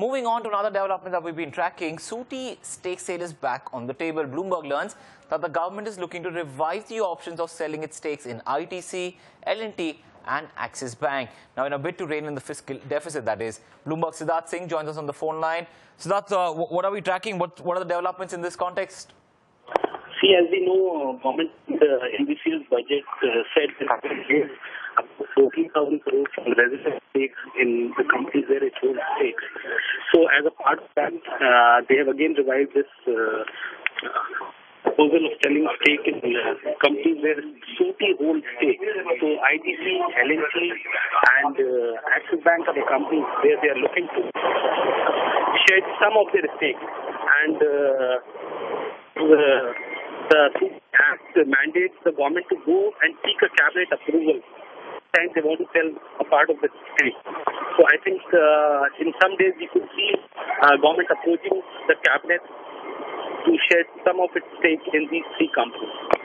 Moving on to another development that we've been tracking, SUUTI stake sale is back on the table. Bloomberg learns that the government is looking to revise the options of selling its stakes in ITC, L&T and Axis Bank. Now, in a bid to rein in the fiscal deficit, that is, Bloomberg Siddharth Singh joins us on the phone line. Siddharth, what are we tracking? What are the developments in this context? See, as we know, government NBC's budget said that it gives up to 14,000 crores from resident stakes in the companies where it holds stakes. So, as a part of that, they have again revived this proposal of selling stake in companies where SUUTI holds stake. So ITC, L&T, and Axis Bank are the companies where they are looking to shed some of their stake. And the SUUTI Act mandates the government to go and seek a cabinet approval time they want to sell a part of the stake. So I think in some days we could see government approaching the cabinet to shed some of its stake in these three companies.